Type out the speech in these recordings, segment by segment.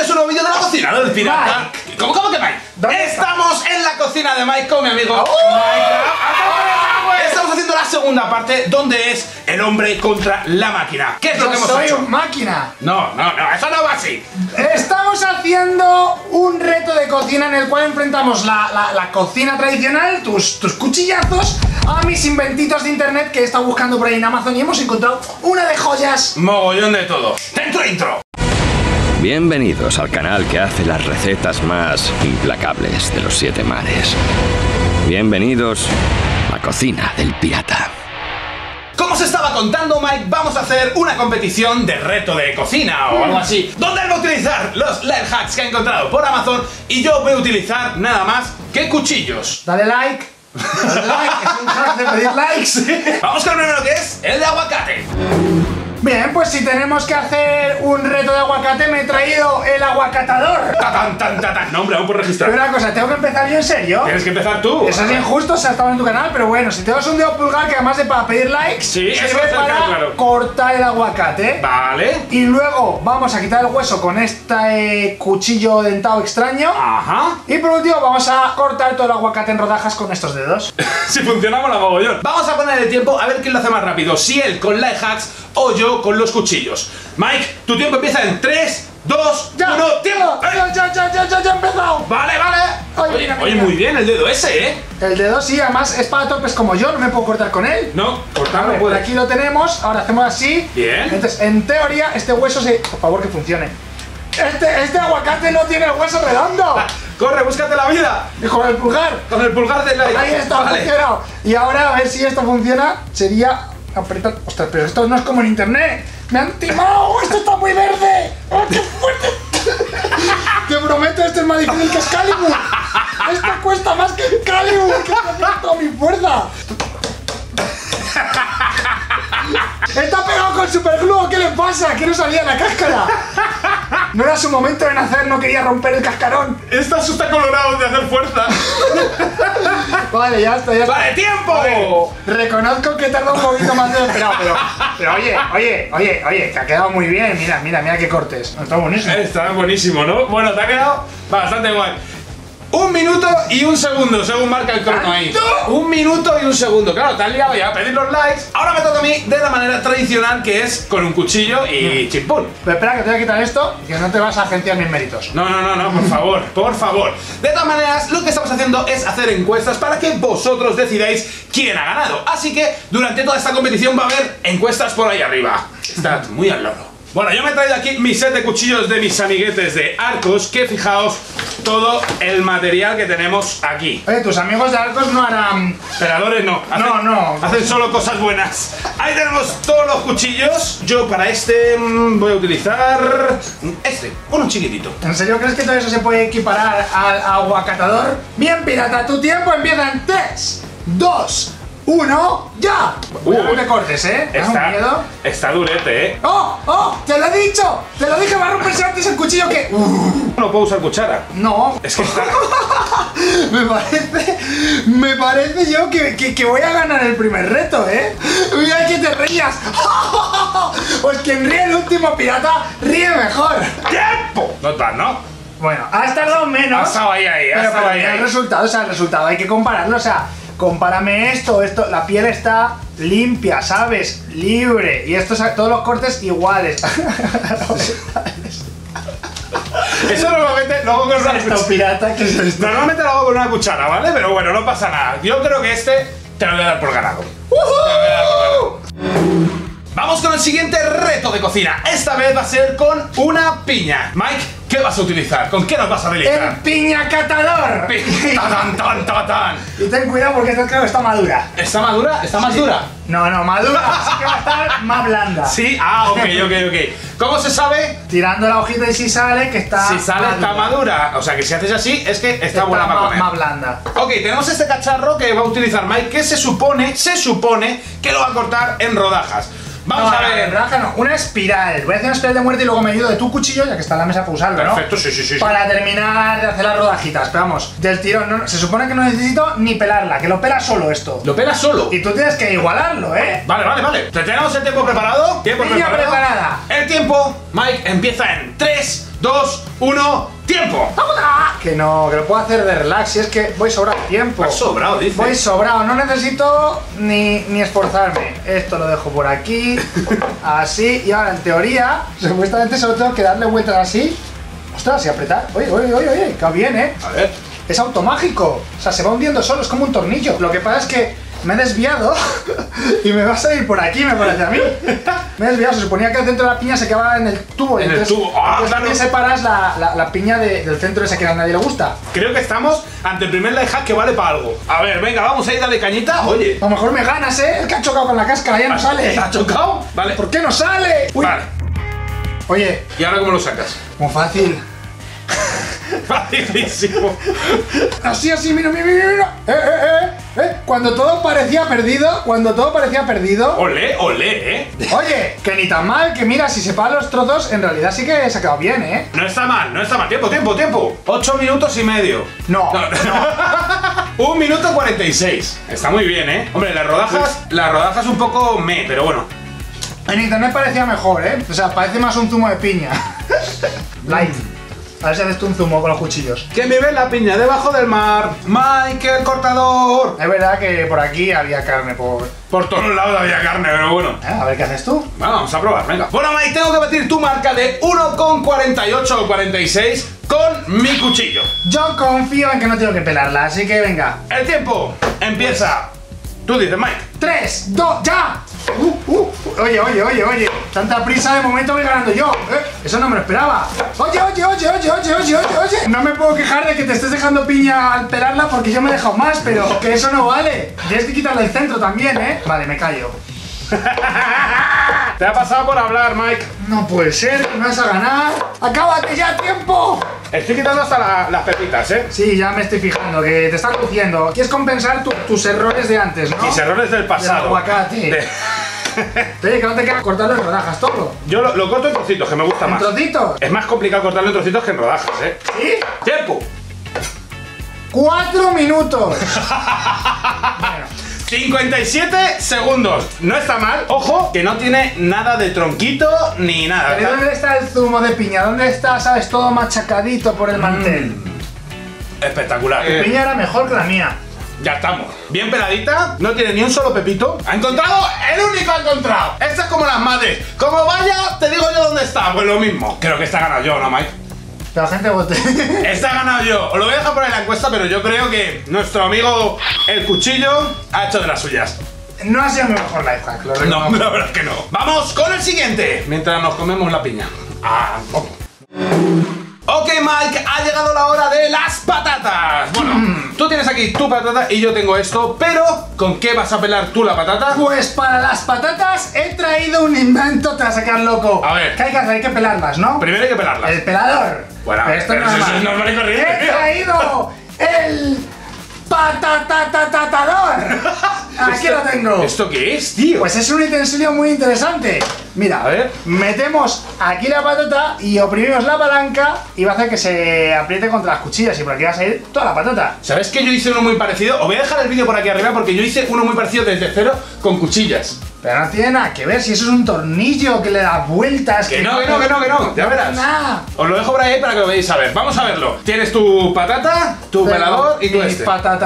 bienvenidos a un nuevo vídeo de la cocina del pirata. ¿Cómo que Mike? Estamos en la cocina de Mike con mi amigo Mike. Estamos haciendo la segunda parte, donde es el hombre contra la máquina. ¿Qué es lo que hemos hecho? Soy máquina. No, eso no va así. Estamos haciendo un reto de cocina en el cual enfrentamos la cocina tradicional, tus cuchillazos, a mis inventitos de internet que he estado buscando por ahí en Amazon y hemos encontrado una de joyas. Mogollón de todo. Dentro intro. Bienvenidos al canal que hace las recetas más implacables de los 7 mares. Bienvenidos a Cocina del Pirata. Como os estaba contando, Mike, vamos a hacer una competición de reto de cocina o algo así, donde él va a utilizar los life hacks que ha encontrado por Amazon y yo voy a utilizar nada más que cuchillos. Dale like. Dale like, es un hack de pedir likes. Vamos con el primero, que es el de aguacate. Bien, pues si tenemos que hacer un reto de aguacate, me he traído el aguacatador. Tan. No, hombre, aún por registrar. Pero una cosa, ¿tengo que empezar yo en serio? Tienes que empezar tú. Eso es injusto, se ha estado en tu canal, pero bueno, si te das un dedo pulgar, que además de para pedir likes, sí, sirve para cortar el aguacate. Vale. Y luego vamos a quitar el hueso con este cuchillo dentado extraño. Ajá. Y por último vamos a cortar todo el aguacate en rodajas con estos dedos. Si funcionamos la mogollón. Vamos a poner el tiempo a ver quién lo hace más rápido, si él con life hacks o yo con los cuchillos. Mike, tu tiempo empieza en 3, 2, 1, ¡tiempo! Ya he empezado. Vale. Oye, muy bien el dedo ese, ¿eh? El dedo sí, además es para torpes como yo, no me puedo cortar con él. No, cortarlo puedo. Aquí lo tenemos, ahora hacemos así. Bien. Entonces, en teoría, este hueso se... Por favor, que funcione. Este aguacate no tiene el hueso redondo. Corre, búscate la vida. Y con el pulgar. Con el pulgar de la... Ahí está, vale. Funcionado. Y ahora, a ver si esto funciona, sería... Apretar. Ostras, pero esto no es como en internet. ¡Me han timado! ¡Esto está muy verde! ¡Oh, qué fuerte! Te prometo, esto es más difícil que Excalibur. Esto cuesta más que Excalibur, que está toda mi fuerza. Está pegado con superglue, ¿qué le pasa? Que no salía la cáscara. No era su momento de nacer, no quería romper el cascarón. Esta susta colorado de hacer fuerza. Vale, ya está. ¡Vale, tiempo! Reconozco que tarda un poquito más de esperado, pero oye, te ha quedado muy bien. Mira qué cortes. Está buenísimo. Está buenísimo, ¿no? Bueno, te ha quedado bastante guay. 1 minuto y 1 segundo, según marca el crono ahí. 1 minuto y 1 segundo. Claro, te han liado ya, pedir los likes. Ahora me toca a mí de la manera tradicional, que es con un cuchillo y chimpún. Pero espera, que te voy a quitar esto, que no te vas a agenciar mis méritos. No, por favor, por favor. De todas maneras, lo que estamos haciendo es hacer encuestas para que vosotros decidáis quién ha ganado. Así que durante toda esta competición va a haber encuestas por ahí arriba. Estad muy al loro. Bueno, yo me he traído aquí mi set de cuchillos de mis amiguetes de Arcos, que fijaos todo el material que tenemos aquí. Oye, tus amigos de Arcos no harán... Peladores no. Hacen solo cosas buenas. Ahí tenemos todos los cuchillos. Yo para este voy a utilizar... este, uno chiquitito. ¿En serio crees que todo eso se puede equiparar al aguacatador? Bien, pirata, tu tiempo empieza en 3, 2... 1, ya. No te cortes, ¿eh? Está durete, ¿eh? ¡Oh! ¡Te lo he dicho! ¡Te lo dije! ¡Va a romperse antes el cuchillo que...! No puedo usar cuchara. No. Es que está... Me parece yo que voy a ganar el primer reto, ¿eh? Mira que te rías. Pues quien ríe el último pirata, ríe mejor. ¡Tiempo! No estás, ¿no? Bueno, has tardado menos. Has estado ahí. El resultado hay que compararlo, o sea... Compárame esto, la piel está limpia, ¿sabes? Libre. Y estos, todos los cortes iguales. Eso normalmente lo hago con una cuchara. Pirata, ¿qué es esto? Normalmente lo hago con una cuchara, ¿vale? Pero bueno, no pasa nada. Yo creo que este te lo voy a dar por ganado. Vamos con el siguiente reto de cocina. Esta vez va a ser con una piña. Mike, ¿qué vas a utilizar? ¿Con qué nos vas a deleitar? ¡El piñacatador! ¡Tan! Y ten cuidado porque esta creo que está madura. ¿Está madura? ¿Está más dura? No, madura. Así que va a estar más blanda. Sí, ok. ¿Cómo se sabe? Tirando la hojita y si sale, que está... Si sale, está madura. O sea, que si haces así, es que está buena para comer. Más blanda. Ok, tenemos este cacharro que va a utilizar Mike, que se supone que lo va a cortar en rodajas. Vamos a ver, una espiral. Voy a hacer una espiral de muerte y luego me ayudo de tu cuchillo, ya que está en la mesa para usarlo, ¿no? Perfecto, sí. Para terminar de hacer las rodajitas, pero vamos, del tirón. No, se supone que no necesito ni pelarla, que lo pela solo esto. ¿Lo pela solo? Y tú tienes que igualarlo, ¿eh? Vale. ¿Tenemos el tiempo preparado? ¿Tiempo preparado? ¡Preparada! El tiempo, Mike, empieza en 3, 3, 2, 1, ¡tiempo! Que lo puedo hacer de relax, si es que voy sobrado tiempo. Has sobrado, dice. Voy sobrado, no necesito ni esforzarme. Esto lo dejo por aquí, así, y ahora en teoría, supuestamente solo tengo que darle vueltas así. Ostras, y apretar. Oye, oye, oye, oye, que va bien, ¿eh? A ver. Es automágico, o sea, se va hundiendo solo, es como un tornillo. Lo que pasa es que me he desviado y me va a salir por aquí, me parece a mí. Me he desviado, se suponía que el centro de la piña se quedaba en el tubo. En entonces, el tubo. ¡Ah, entonces claro! Separas la piña del centro ese que a nadie le gusta. Creo que estamos ante el primer life hack que vale para algo. A ver, venga, vamos a ir a de cañita, oye. A lo mejor me ganas, ¿eh? El que ha chocado con la cáscara ya no sale. ¿Ha chocado? Vale. ¿Por qué no sale? Uy. Vale. Oye. ¿Y ahora cómo lo sacas? Muy fácil. Facilísimo. Así, así, mira, mira, mira. Cuando todo parecía perdido, Olé, olé, ¿eh? Oye, que ni tan mal, que mira, si separa los trozos, en realidad sí que se ha quedado bien, ¿eh? No está mal, no está mal. Tiempo, tiempo, tiempo. 8 minutos y medio. No, no, no. 1 minuto 46. Está muy bien, ¿eh? Hombre, las rodajas un poco meh, pero bueno. En internet parecía mejor, ¿eh? O sea, parece más un zumo de piña. Light. A ver si haces tú un zumo con los cuchillos. Que me ve la piña debajo del mar, Michael Cortador. Es verdad que por aquí había carne, por todos lados había carne, pero bueno. A ver qué haces tú. Bueno, vamos a probar, venga. Bueno, Mike, tengo que batir tu marca de 1,48 o 46 con mi cuchillo. Yo confío en que no tengo que pelarla, así que venga. El tiempo empieza. Pues, tú dices, Mike. 3, 2, ya. Oye, oye, oye, oye. Tanta prisa, de momento voy ganando yo. Eso no me lo esperaba. Oye, oye, oye, oye, oye, oye, oye. No me puedo quejar de que te estés dejando piña al pelarla porque yo me he dejado más, pero que eso no vale. Tienes que quitarle el centro también, ¿eh? Vale, me callo. Te ha pasado por hablar, Mike. No puede ser, me vas a ganar. ¡Acábate ya, tiempo! Estoy quitando hasta las pepitas, ¿eh? Sí, ya me estoy fijando, que te está crujiendo. Quieres compensar tus errores de antes, ¿no? Mis errores del pasado. Del aguacate. Oye, que no te queda cortarlo en rodajas, todo. Yo lo corto en trocitos, que me gusta más. ¿En trocitos? Es más complicado cortarlo en trocitos que en rodajas, ¿eh? ¿Sí? ¡Tiempo! 4 minutos. Bueno. 57 segundos. No está mal. Ojo, que no tiene nada de tronquito ni nada. ¿Pero dónde está el zumo de piña? ¿Dónde está, sabes, todo machacadito por el mantel? Espectacular. Tu piña era mejor que la mía. Ya estamos. Bien peladita, no tiene ni un solo pepito. Ha encontrado, el único ha encontrado. Esta es como las madres. Como vaya, te digo yo dónde está. Pues lo mismo. Creo que esta he ganado yo, ¿no, Mike? La gente vote. Esta he ganado yo. Os lo voy a dejar por ahí la encuesta, pero yo creo que nuestro amigo el cuchillo ha hecho de las suyas. No ha sido mi mejor lifehack, lo reconozco. No, la verdad es que no. Vamos con el siguiente. Mientras nos comemos la piña. Ok, Mike, ha llegado la hora de las patatas. Bueno, tú tienes aquí tu patata y yo tengo esto, pero ¿con qué vas a pelar tú la patata? Pues para las patatas he traído un invento, te vas a quedar loco. A ver. ¿Qué hay que hacer? Hay que pelarlas, ¿no? Primero hay que pelarlas. El pelador. Bueno, pero esto no es normal y corriente. He traído el patatatatador. Aquí lo tengo. ¿Esto qué es, tío? Pues es un utensilio muy interesante. Mira, a ver, metemos aquí la patata y oprimimos la palanca y va a hacer que se apriete contra las cuchillas y por aquí va a salir toda la patata. ¿Sabes que yo hice uno muy parecido? Os voy a dejar el vídeo por aquí arriba porque yo hice uno muy parecido desde cero con cuchillas. Pero no tiene nada que ver, si eso es un tornillo que le da vueltas. Que no, que no, que no, que no, ya verás. Nada. Os lo dejo por ahí para que lo veáis a ver. Vamos a verlo. Tienes tu patata, tu pelador y tu este. Para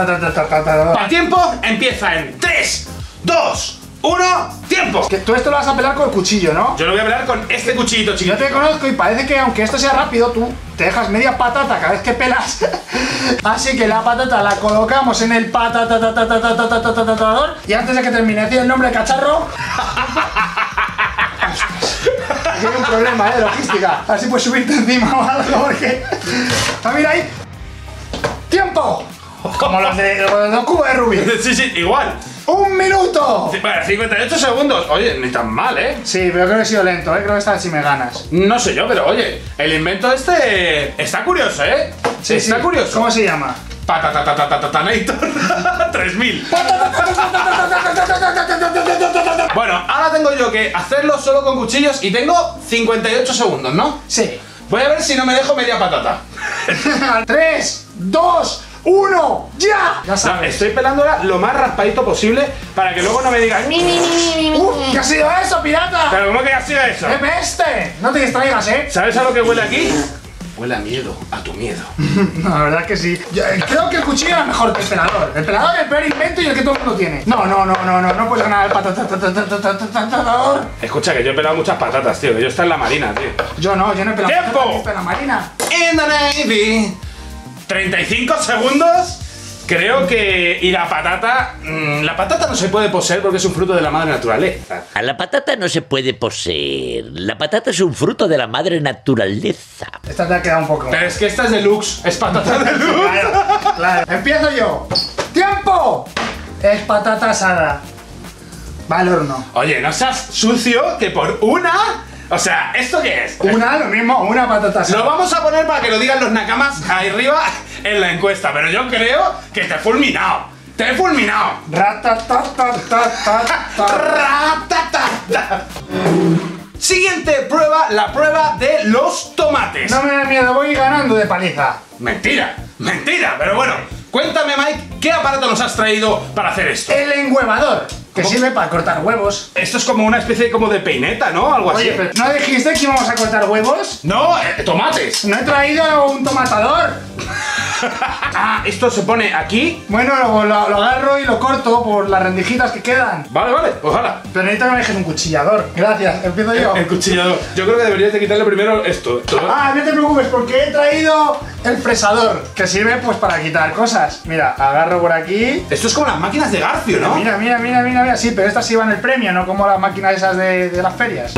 tiempo empieza en 3, 2, 1, tiempo. Que tú esto lo vas a pelar con el cuchillo, ¿no? Yo lo voy a pelar con este cuchillito chiquito. Yo te conozco y parece que aunque esto sea rápido, tú te dejas media patata cada vez que pelas. Así que la patata la colocamos en el patatatatador y antes de que termine decir el nombre del cacharro. Aquí hay un problema, de logística. Así puedes subirte encima o algo porque. Ah, mira ahí. ¡Tiempo! Como los de los cubos de Rubik. Sí, sí, igual. ¡Un minuto! Bueno, 58 segundos. Oye, ni tan mal, ¿eh? Sí, pero creo que he sido lento, ¿eh? Creo que esta vez sí me ganas. No sé yo, pero oye, el invento este está curioso, ¿eh? Sí, está curioso. ¿Cómo se llama? Patatatatatatatanator 3000. Bueno, ahora tengo yo que hacerlo solo con cuchillos y tengo 58 segundos, ¿no? Sí. Voy a ver si no me dejo media patata. 3, 2, 1, ¡ya! Ya sabes. No, estoy pelándola lo más raspadito posible para que luego no me digas ¿qué ha sido eso, pirata? Pero ¿cómo que ha sido eso? ¡Qué peste! No te distraigas, ¿eh? ¿Sabes a lo que huele aquí? Huele a miedo, a tu miedo. La verdad es que sí. Yo creo que el cuchillo era mejor que el pelador. El pelador es el peor invento y el que todo el mundo tiene. No puedes ganar el patatador. Escucha, que yo he pelado muchas patatas, tío. Yo estoy en la marina, tío. Yo no, yo no he pelado patatas. ¡Tiempo! En la marina. In the Navy. 35 segundos. Creo que... y la patata... la patata no se puede poseer porque es un fruto de la madre naturaleza. A la patata no se puede poseer. La patata es un fruto de la madre naturaleza. Esta te ha quedado un poco... pero es que esta es deluxe. Es patata deluxe. Claro, claro. Empiezo yo. ¡Tiempo! Es patata asada. Va al horno. Oye, no seas sucio que por una... o sea, ¿esto qué es? Una, lo mismo, una patata asada. Lo vamos a poner para que lo digan los nakamas ahí arriba en la encuesta, pero yo creo que te he fulminado. ¡Te he fulminado! Siguiente prueba, la prueba de los tomates. No me da miedo, voy ganando de paliza. Mentira, mentira, pero bueno. Cuéntame, Mike, ¿qué aparato nos has traído para hacer esto? El enguevador. Que sirve para cortar huevos. Esto es como una especie como de peineta, ¿no? Algo así. Oye, pero ¿no dijiste que íbamos a cortar huevos? No, tomates. No he traído un tomatador. Ah, esto se pone aquí. Bueno, lo agarro y lo corto por las rendijitas que quedan. Vale, vale, pues hala. Pero necesito que me dejes un cuchillador. Gracias, empiezo yo. El cuchillador. Yo creo que deberías de quitarle primero esto. Ah, no te preocupes porque he traído el fresador. Que sirve pues para quitar cosas. Mira, agarro por aquí. Esto es como las máquinas de Garfio, ¿no? Mira, mira, mira, mira. Sí, pero estas sí van el premio, no como las máquinas esas de las ferias.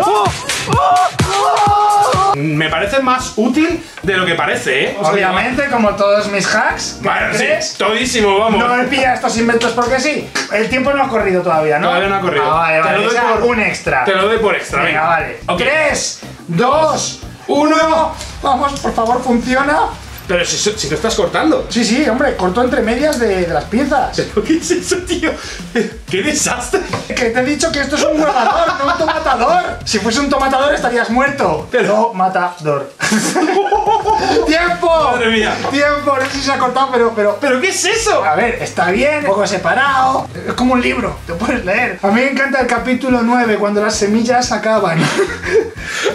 Me parece más útil de lo que parece, ¿eh? Obviamente, o sea, como todos mis hacks. Bueno, sí, todísimo, vamos. No me pilla estos inventos porque sí. El tiempo no ha corrido todavía, ¿no? Todavía no ha corrido. Ah, vale, vale. Te lo doy por un extra. Te lo doy por extra, venga. Venga, vale. Okay. 3, 2, 1. Vamos, por favor, funciona. Pero si te estás cortando. Sí, sí, hombre, corto entre medias de las piezas. ¿Pero qué es eso, tío? ¡Qué desastre! Que te he dicho que esto es un matador, no un tomatador. Si fuese un tomatador estarías muerto. Pero... no, matador. ¡Tiempo! ¡Madre mía! ¡Tiempo! No sé si se ha cortado, pero ¿qué es eso? A ver, está bien, un poco separado. Es como un libro, te puedes leer. A mí me encanta el capítulo 9, cuando las semillas acaban.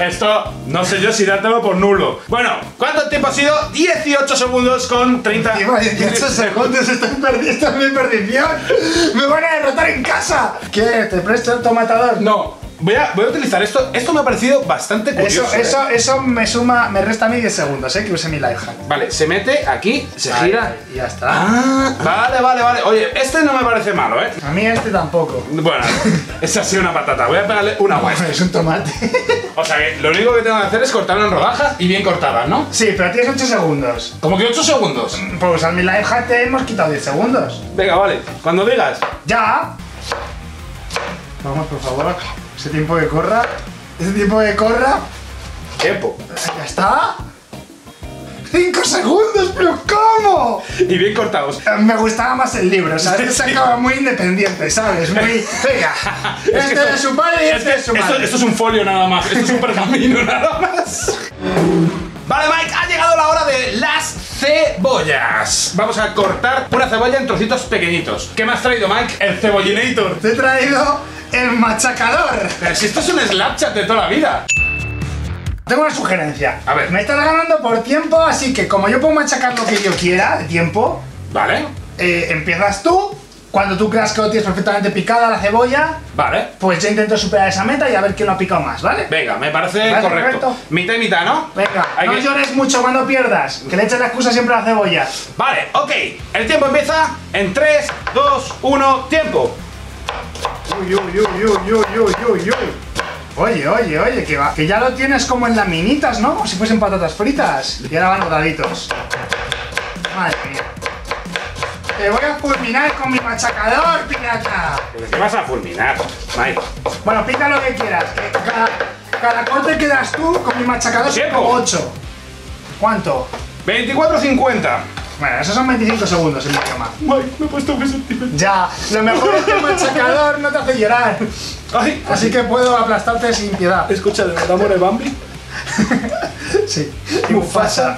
Esto, no sé yo si dártelo por nulo. Bueno, ¿cuánto tiempo ha sido? 18 segundos con 30... 18 segundos, esto es mi perdición. ¡Me van a derrotar en casa! ¿Qué? ¿Te presto el tomatador? No. Voy a utilizar esto. Esto me ha parecido bastante curioso. Eso me suma, me resta a mí 10 segundos, que use mi lifehack. Vale, se mete aquí, se gira. Y ya está. Ah, vale, vale, vale. Oye, este no me parece malo, ¿eh? A mí este tampoco. Bueno, esa ha sido una patata. Voy a pegarle una guay. Es un tomate. O sea que lo único que tengo que hacer es cortarlo en rodajas y bien cortadas, ¿no? Sí, pero tienes 8 segundos. ¿Cómo que 8 segundos? Pues usar mi lifehack te hemos quitado 10 segundos. Venga, vale. Cuando digas. ¡Ya! Vamos, por favor. Ese tiempo que corra, ese tiempo que corra. Tiempo. Ya está. 5 segundos, pero ¿cómo? Y bien cortados. Me gustaba más el libro, ¿sabes? Se acaba muy independiente, ¿sabes? Muy... venga, este es, que esto, es su padre y este es su madre. Esto es un folio nada más, esto es un pergamino nada más. Vale, Mike, ha llegado la hora de las cebollas. Vamos a cortar una cebolla en trocitos pequeñitos. ¿Qué me has traído, Mike? El cebollinator. Te he traído... ¡el machacador! Pero si esto es un Snapchat de toda la vida. Tengo una sugerencia. A ver. Me estás ganando por tiempo, así que como yo puedo machacar lo que yo quiera de tiempo... vale. Empiezas tú. Cuando tú creas que lo tienes perfectamente picada la cebolla... vale. Pues yo intento superar esa meta y a ver quién lo ha picado más, ¿vale? Venga, me parece correcto. Mitad y mitad, ¿no? Venga, no llores mucho cuando pierdas, que le echas la excusa siempre a la cebolla. Vale, ok. El tiempo empieza en 3, 2, 1, tiempo. Uy, uy, uy, uy, uy, uy, uy. Oye, oye, oye, que va. Que ya lo tienes como en laminitas, ¿no? Como si fuesen patatas fritas. Y ahora van rodaditos. Madre mía. Te voy a fulminar con mi machacador, pirata. ¿Pero qué vas a fulminar, Mike? Bueno, pica lo que quieras. Que cada corte que das tú con mi machacador. ¡Tiempo! 8. ¿Cuánto? 24,50. Bueno, esos son 25 segundos en mi cama. Mike, me he puesto muy sentimental. Ya, lo mejor es que el machacador no te hace llorar. Ay, así que puedo aplastarte sin piedad. Escucha, ¿de verdad muere Bambi? Sí. Y Mufasa.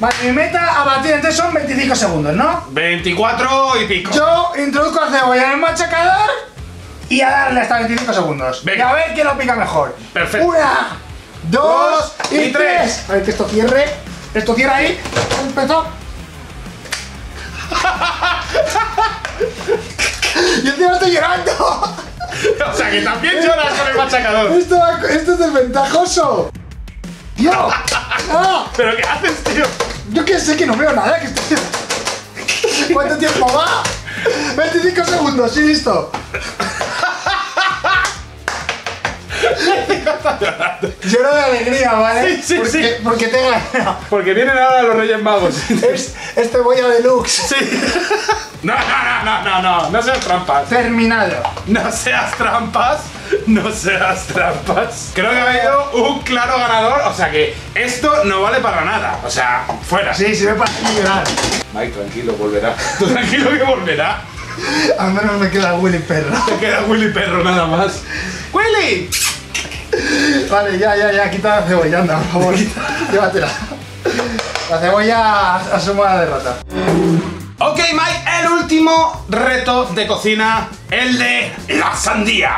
Vale, mi meta a batir entonces son 25 segundos, ¿no? 24 y pico. Yo introduzco la cebolla en el machacador y a darle hasta 25 segundos. Venga, y a ver quién lo pica mejor. Perfecto. Una, 2 y 3. A ver que esto cierre. Esto cierra ahí. Empezó. Yo encima estoy llorando. O sea que también lloras con el machacador. Esto es desventajoso. Tío. ¡Ah! ¿Pero qué haces, tío? Yo que sé, que no veo nada. Que estoy... ¿Cuánto tiempo va? 25 segundos, sí, listo. Lloro de alegría, ¿vale? Sí, sí, porque te he ganado. Porque vienen ahora los Reyes Magos. Es cebolla deluxe. Sí. No seas trampas. Terminado. No seas trampas. No seas trampas. Creo que ha habido un claro ganador. O sea que esto no vale para nada. O sea, fuera. Sí, se me parece llorar. Mike, tranquilo, volverá. Tranquilo que volverá. Al menos me queda Willy Perro. Te queda Willy Perro nada más. ¡Willy! Vale, ya, quita la cebolla, anda, por favor. Llévatela. La cebolla asuma la derrota. Ok, Mike, el último reto de cocina, el de la sandía.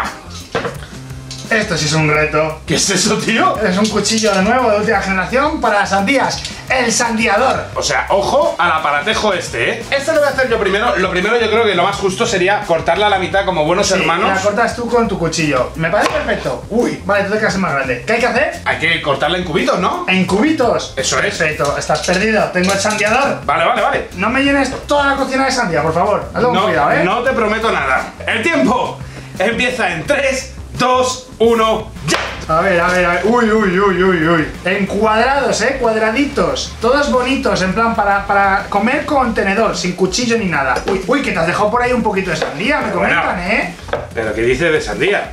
Esto sí es un reto. ¿Qué es eso, tío? Es un cuchillo de nuevo de última generación para las sandías. El sandiador. O sea, ojo al aparatejo este, ¿eh? Esto lo voy a hacer yo primero. Lo primero yo creo que lo más justo sería cortarla a la mitad como buenos hermanos. La cortas tú con tu cuchillo. Me parece perfecto. Uy, vale, tú te quedas más grande. ¿Qué hay que hacer? Hay que cortarla en cubitos, ¿no? En cubitos. Eso es. Perfecto, estás perdido. Tengo el sandiador. Vale. No me llenes toda la cocina de sandía, por favor. Hazlo con cuidado, ¿eh? No te prometo nada. El tiempo empieza en 3... 2, 1, ya. A ver. Uy. En cuadrados, cuadraditos. Todos bonitos, en plan para comer con tenedor, sin cuchillo ni nada. Uy, que te has dejado por ahí un poquito de sandía, me comentan, ¿eh? Pero ¿qué dices de sandía?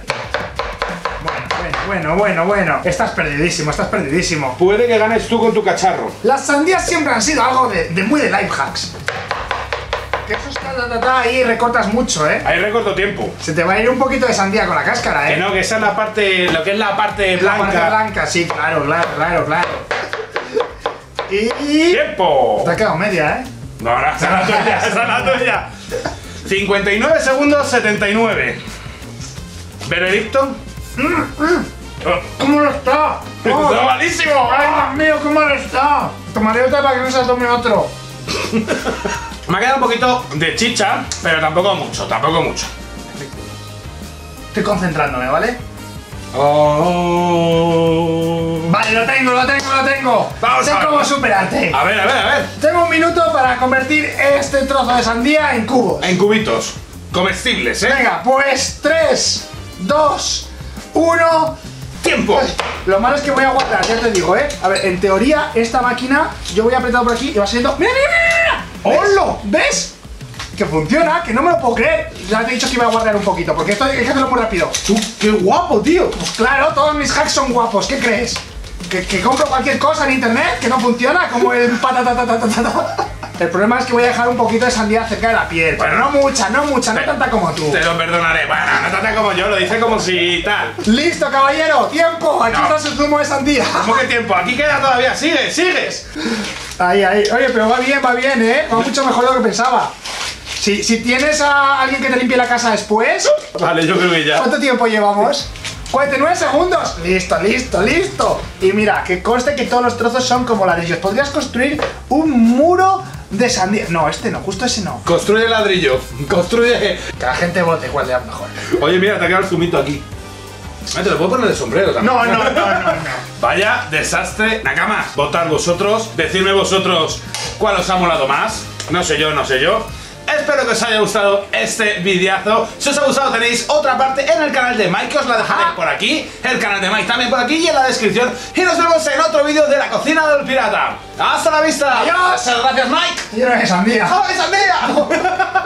Bueno. Estás perdidísimo. Puede que ganes tú con tu cacharro. Las sandías siempre han sido algo de muy de life hacks. Que eso está ahí recortas mucho, ¿eh? Ahí recorto tiempo. Se te va a ir un poquito de sandía con la cáscara, ¿eh? Que no, que esa es la parte, lo que es la parte blanca. La parte blanca, sí, claro. Y... ¡Tiempo! Te ha quedado media, ¿eh? No, esa es la tuya, esa es la tuya. 59 segundos, 79. ¿Veredicto? ¿Cómo lo está? ¡Oh! ¡Está malísimo! ¡Ay, Dios mío, qué mal está! Tomaré otra para que no se tome otro. Me ha quedado un poquito de chicha, pero tampoco mucho. Estoy concentrándome, ¿vale? Vale, lo tengo. Vamos, sé cómo superarte. A ver. Tengo un minuto para convertir este trozo de sandía en cubos. En cubitos. Comestibles, ¿eh? Venga, pues 3, 2, 1... ¡Tiempo! Lo malo es que voy a guardar, ya te digo, ¿eh? A ver, en teoría, esta máquina, yo voy apretando por aquí y va saliendo... ¡Mira! ¡Hola! ¿Ves? Que funciona, que no me lo puedo creer. Ya te he dicho que iba a guardar un poquito, porque esto hay que hacerlo muy rápido. ¡Tú, qué guapo, tío! Pues claro, todos mis hacks son guapos, ¿qué crees? ¿Que compro cualquier cosa en internet que no funciona? Como el patatatatata. El problema es que voy a dejar un poquito de sandía cerca de la piel. Pero no mucha, no tanta como tú. Te lo perdonaré. Bueno, no tanta como yo, lo dice como si tal. ¡Listo, caballero! ¡Tiempo! Aquí está su zumo de sandía. ¿Cómo que tiempo? Aquí queda todavía. ¡Sigues! Ahí. Oye, pero va bien, ¿eh? Va mucho mejor de lo que pensaba. Si tienes a alguien que te limpie la casa después... Vale, yo creo que ya. ¿Cuánto tiempo llevamos? 49 segundos. Listo. Y mira, que conste que todos los trozos son como ladrillos. Podrías construir un muro de sandía. No, este no, justo ese no. Construye ladrillo. Construye. Que la gente vote igual de a lo mejor. Oye, mira, te ha quedado el zumito aquí. Te lo puedo poner de sombrero también. No. Vaya desastre, Nakama. Votad vosotros, decidme vosotros cuál os ha molado más. No sé yo. Espero que os haya gustado este videazo. Si os ha gustado tenéis otra parte en el canal de Mike, que os la dejaré por aquí. El canal de Mike también por aquí y en la descripción. Y nos vemos en otro vídeo de la cocina del pirata. ¡Hasta la vista! ¡Adiós! Muchas gracias, Mike. ¡Sandía! ¡Sandía!